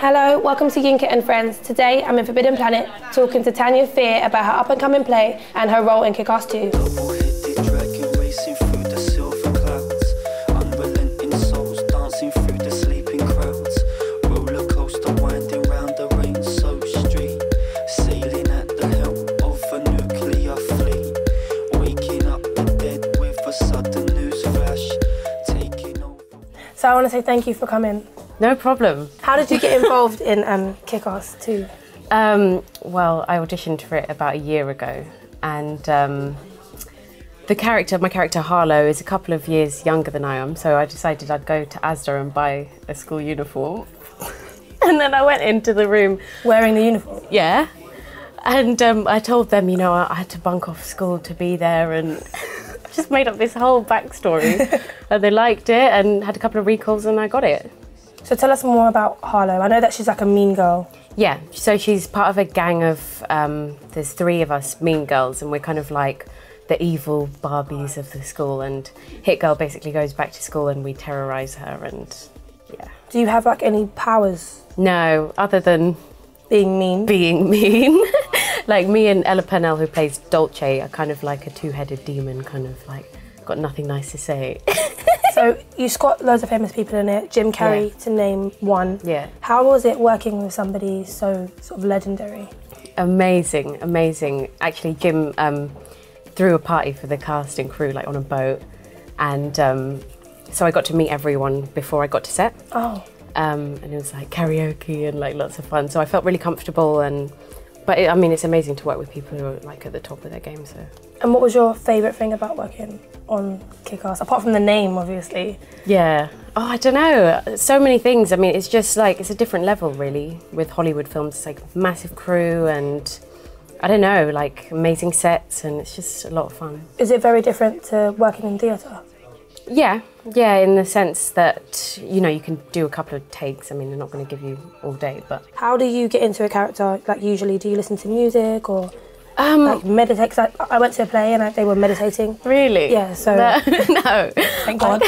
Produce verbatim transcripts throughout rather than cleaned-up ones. Hello, welcome to Yinka and Friends. Today I'm in Forbidden Planet talking to Tanya Fear about her up and coming play and her role in Kick-Ass two. So I want to say thank you for coming. No problem. How did you get involved in um, Kick-Ass two? Um, well, I auditioned for it about a year ago, and um, the character, my character Harlow, is a couple of years younger than I am. So I decided I'd go to Asda and buy a school uniform, and then I went into the room wearing the uniform. Yeah, and um, I told them, you know, I had to bunk off school to be there, and just made up this whole backstory. And they liked it, and had a couple of recalls, and I got it. So tell us more about Harlow. I know that she's like a mean girl. Yeah, so she's part of a gang of, um, there's three of us mean girls, and we're kind of like the evil Barbies of the school, and Hit Girl basically goes back to school and we terrorise her, and yeah. Do you have like any powers? No, other than... Being mean? Being mean. Like me and Ella Purnell, who plays Dolce, are kind of like a two-headed demon, kind of like, got nothing nice to say. So you've got loads of famous people in it, Jim Carrey, yeah, to name one. Yeah. How was it working with somebody so sort of legendary? Amazing, amazing. Actually, Jim um, threw a party for the cast and crew, like on a boat, and um, so I got to meet everyone before I got to set. Oh. Um, and it was like karaoke and like lots of fun. So I felt really comfortable, and but it, I mean, it's amazing to work with people who are like at the top of their game. So. And what was your favourite thing about working on Kick-Ass, apart from the name, obviously? Yeah. Oh, I don't know. So many things. I mean, it's just like, it's a different level, really, with Hollywood films. It's like massive crew and, I don't know, like amazing sets, and it's just a lot of fun. Is it very different to working in theatre? Yeah. Yeah, in the sense that, you know, you can do a couple of takes. I mean, they're not going to give you all day, but... How do you get into a character, like, usually? Do you listen to music or... Um, like meditate, I, I went to a play and I, they were meditating. Really? Yeah, so... No. No. Thank God.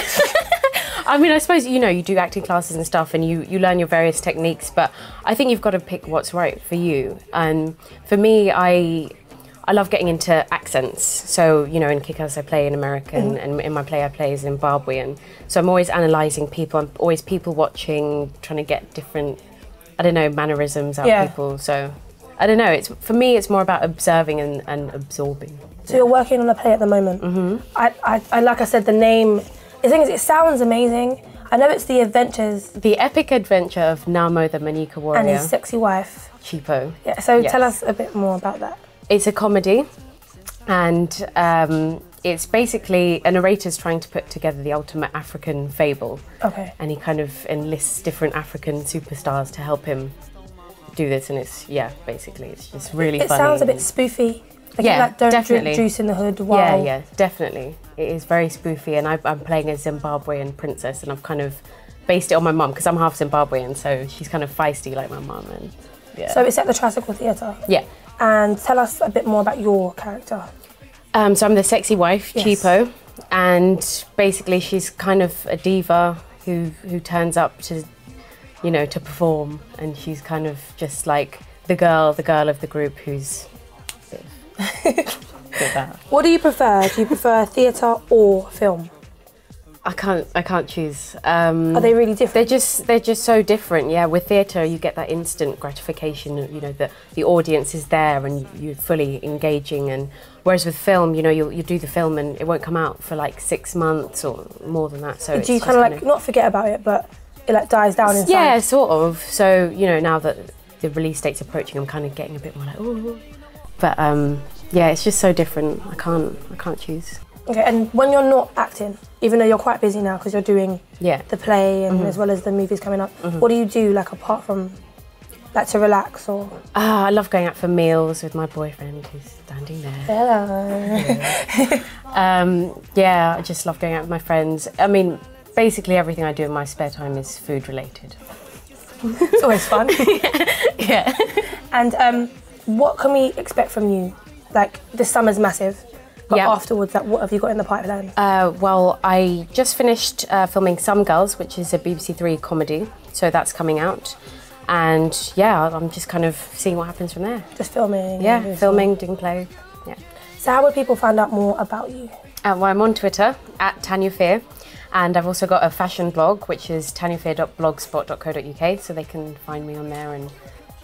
I mean, I suppose, you know, you do acting classes and stuff, and you, you learn your various techniques, but I think you've got to pick what's right for you. And for me, I... I love getting into accents. So, you know, in Kick-Ass I play an American, mm, and in my play I play a Zimbabwean. So I'm always analysing people, I'm always people watching, trying to get different, I don't know, mannerisms out of, yeah, people. So, I don't know, it's, for me it's more about observing and, and absorbing. So yeah, you're working on a play at the moment. Mm-hmm. I, I, I, like I said, the name, the thing is it sounds amazing. I know it's the adventures. The epic adventure of Namo the Manika Warrior. And his sexy wife. Chipo. Yeah, so yes, tell us a bit more about that. It's a comedy, and um, it's basically a narrator's trying to put together the ultimate African fable. Okay. And he kind of enlists different African superstars to help him do this, and it's, yeah, basically, it's just really it funny. It sounds a bit spoofy. Like, yeah, like, don't definitely drink juice in the hood while... Yeah, yeah, definitely. It is very spoofy, and I, I'm playing a Zimbabwean princess, and I've kind of based it on my mum, because I'm half Zimbabwean, so she's kind of feisty like my mum, and yeah. So it's at the Tricycle Theatre? Yeah. And tell us a bit more about your character. Um, so I'm the sexy wife, yes, Chipo, and basically she's kind of a diva who who turns up to, you know, to perform, and she's kind of just like the girl, the girl of the group who's... What do you prefer? Do you prefer theatre or film? I can't. I can't choose. Um, Are they really different? They're just. They're just so different. Yeah, with theatre, you get that instant gratification. You know, that the audience is there and you're fully engaging. And whereas with film, you know, you'll you do the film and it won't come out for like six months or more than that. So do it's you kind of like, kind of, not forget about it, but it like dies down inside? Yeah, sort of. So you know, now that the release date's approaching, I'm kind of getting a bit more like, oh. But um, yeah, it's just so different. I can't. I can't choose. Okay, and when you're not acting, even though you're quite busy now because you're doing, yeah, the play and, mm-hmm, as well as the movies coming up, mm-hmm, what do you do, like, apart from, like, to relax or...? Ah, oh, I love going out for meals with my boyfriend who's standing there. Hello. um, yeah, I just love going out with my friends. I mean, basically everything I do in my spare time is food-related. It's always fun. Yeah. Yeah. And um, what can we expect from you? Like, this summer's massive. But yep, afterwards, like, what have you got in the pipeline? Uh, well, I just finished uh, filming Some Girls, which is a B B C Three comedy, so that's coming out. And yeah, I'm just kind of seeing what happens from there. Just filming? Yeah, filming, doing play, yeah. So how would people find out more about you? Um, well, I'm on Twitter, at Tanya Fear, and I've also got a fashion blog, which is tanya fear dot blogspot dot co dot uk, so they can find me on there and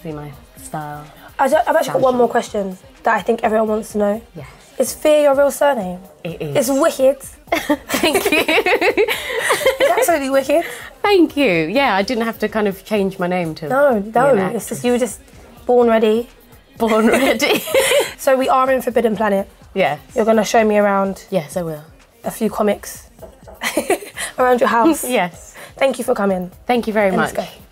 see my style. I've actually got one more question that I think everyone wants to know. Yes. Is Fear your real surname? It is. It's wicked. Thank you. It's absolutely wicked. Thank you. Yeah, I didn't have to kind of change my name to... No, no, it's just, you were just born ready. Born ready. So we are in Forbidden Planet. Yes. You're going to show me around... Yes, I will. ...a few comics around your house. Yes. Thank you for coming. Thank you very much. Let's go.